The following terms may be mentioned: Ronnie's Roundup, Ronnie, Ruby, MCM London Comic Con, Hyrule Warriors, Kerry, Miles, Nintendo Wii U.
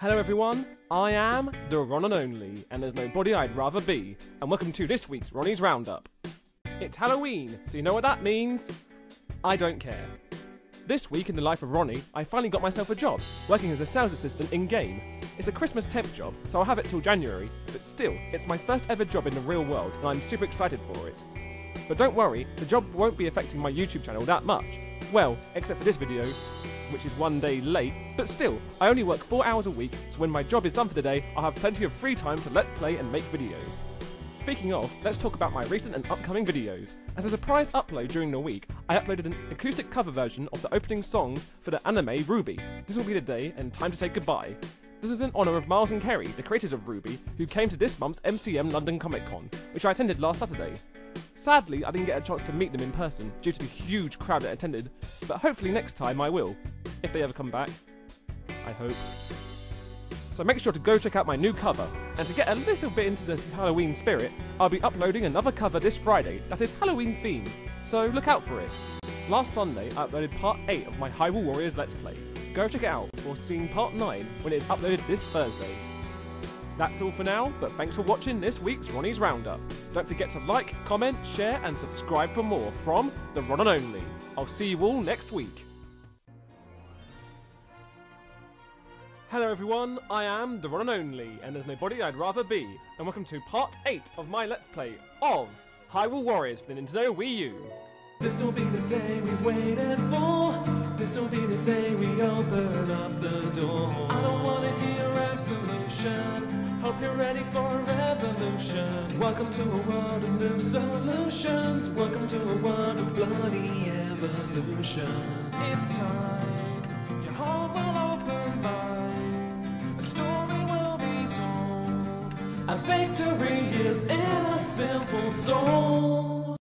Hello everyone, I am the Ron and Only, and there's nobody I'd rather be, and welcome to this week's Ronnie's Roundup. It's Halloween, so you know what that means? I don't care. This week in the life of Ronnie, I finally got myself a job, working as a sales assistant in-game. It's a Christmas temp job, so I'll have it till January, but still, it's my first ever job in the real world, and I'm super excited for it. But don't worry, the job won't be affecting my YouTube channel that much. Well, except for this video, which is one day late, but still, I only work 4 hours a week, so when my job is done for the day, I'll have plenty of free time to let's play and make videos. Speaking of, let's talk about my recent and upcoming videos. As a surprise upload during the week, I uploaded an acoustic cover version of the opening songs for the anime Ruby. This will be the day and time to say goodbye. This is in honour of Miles and Kerry, the creators of Ruby, who came to this month's MCM London Comic Con, which I attended last Saturday. Sadly, I didn't get a chance to meet them in person due to the huge crowd that attended, but hopefully next time I will. If they ever come back. I hope. So make sure to go check out my new cover, and to get a little bit into the Halloween spirit, I'll be uploading another cover this Friday that is Halloween themed, so look out for it. Last Sunday I uploaded part 8 of my Hyrule Warriors Let's Play. Go check it out before seeing part 9 when it is uploaded this Thursday. That's all for now, but thanks for watching this week's Ronnie's Roundup. Don't forget to like, comment, share and subscribe for more from the Ron and Only. I'll see you all next week. Hello everyone, I am the Ron and Only, and there's nobody I'd rather be, and welcome to part 8 of my Let's Play of Hyrule Warriors for the Nintendo Wii U. This'll be the day we've waited for, this'll be the day we open up the door. I don't wanna hear absolution, hope you're ready for a revolution. Welcome to a world of new solutions, welcome to a world of bloody evolution. It's time, your home will open by. A victory is in a simple soul.